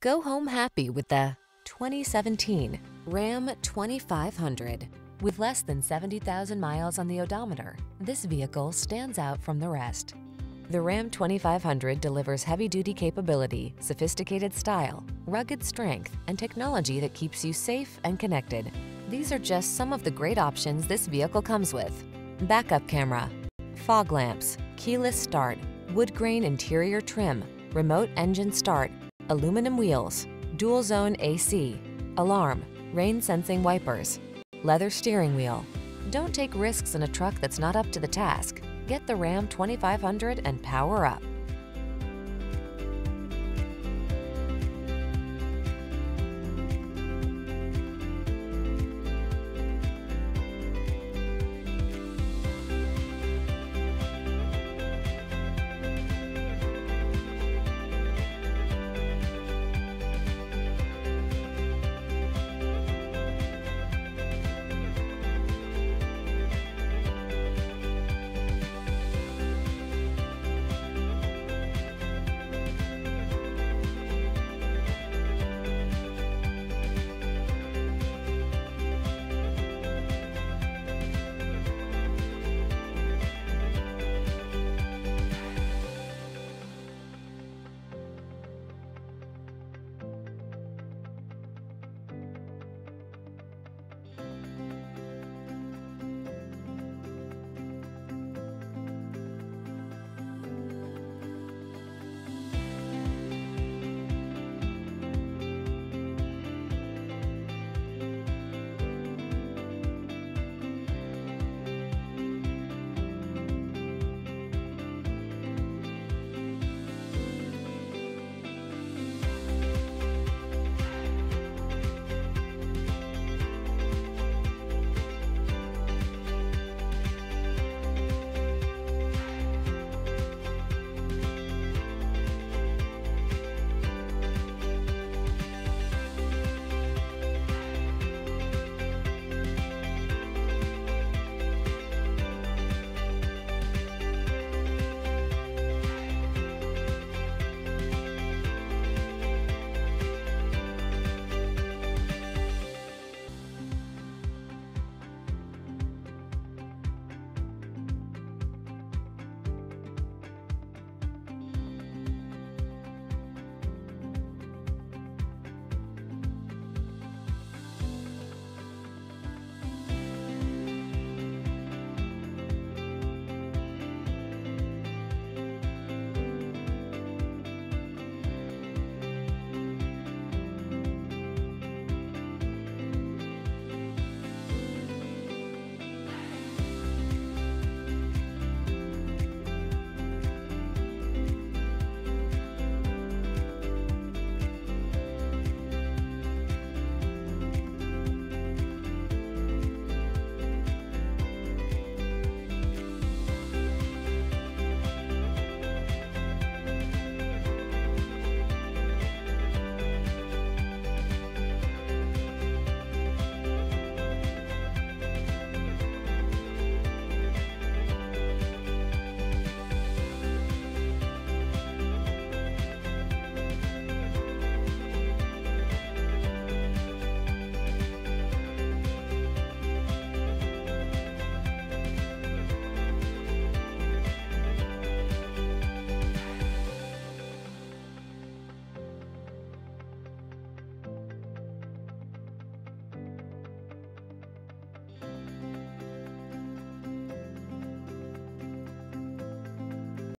Go home happy with the 2017 Ram 2500. With less than 70,000 miles on the odometer, this vehicle stands out from the rest. The Ram 2500 delivers heavy-duty capability, sophisticated style, rugged strength, and technology that keeps you safe and connected. These are just some of the great options this vehicle comes with: backup camera, fog lamps, keyless start, wood grain interior trim, remote engine start, aluminum wheels, dual zone AC, alarm, rain sensing wipers, leather steering wheel. Don't take risks in a truck that's not up to the task. Get the Ram 2500 and power up.